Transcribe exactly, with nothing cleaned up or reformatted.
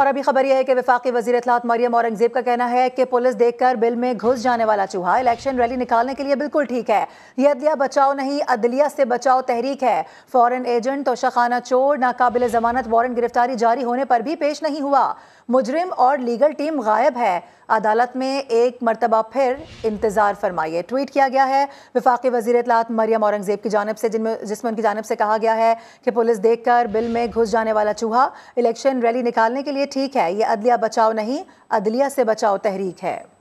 और अभी खबर यह है कि वफाकी वज़ीर इत्तलाआत मरियम औरंगज़ेब का कहना है कि पुलिस देखकर बिल में घुस जाने वाला चूहा इलेक्शन रैली निकालने के लिए बिल्कुल ठीक है। यह अदलिया बचाओ नहीं, अदलिया से बचाओ तहरीक है। फॉरेन एजेंट, तोशाखाना चोर, नाकाबिल जमानत वारंट गिरफ्तारी जारी होने पर भी पेश नहीं हुआ। मुजरिम और लीगल टीम गायब है। अदालत में एक मरतबा फिर इंतजार फरमाइए, ट्वीट किया गया है वफाकी वज़ीर इत्तलाआत मरियम औरंगज़ेब की जानब से, जिनमें जिसमें उनकी जानब से कहा गया है कि पुलिस देखकर बिल में घुस जाने वाला चूहा इलेक्शन रैली निकालने के लिए ठीक है। ये अदलिया बचाओ नहीं, अदलिया से बचाओ तहरीक है।